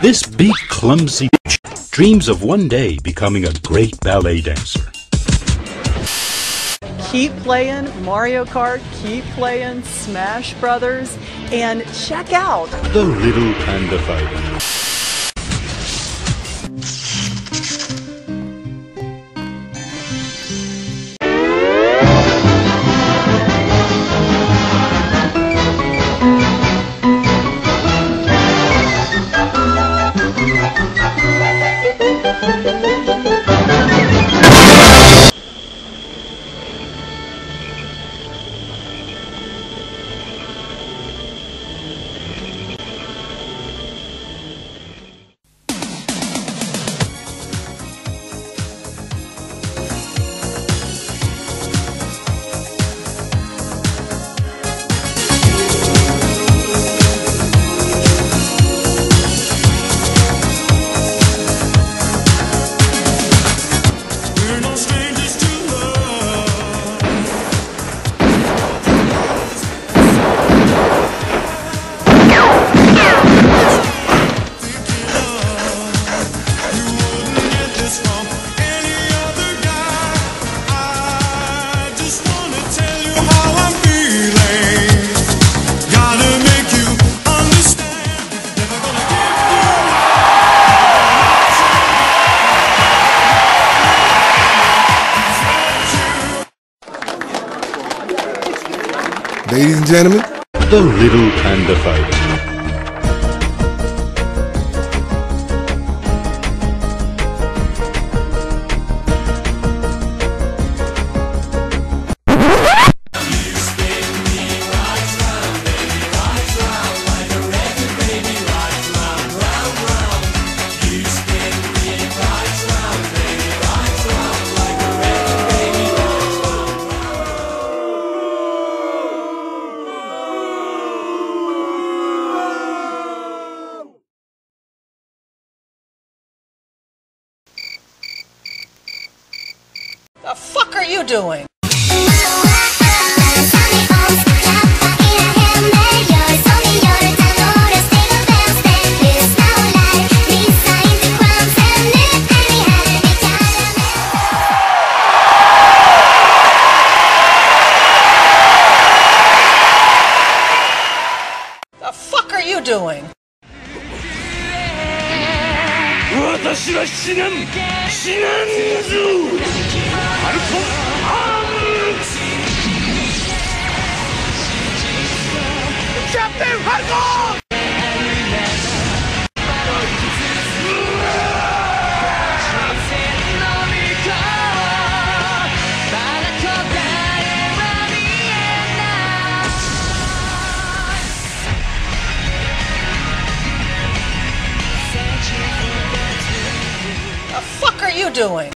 This big, clumsy dreams of one day becoming a great ballet dancer. Keep playing Mario Kart, keep playing Smash Brothers, and check out The Little Panda Fighter. Ladies and gentlemen, The Little Panda Fighter. The fuck are you doing? The fuck are you doing? The fuck are you doing?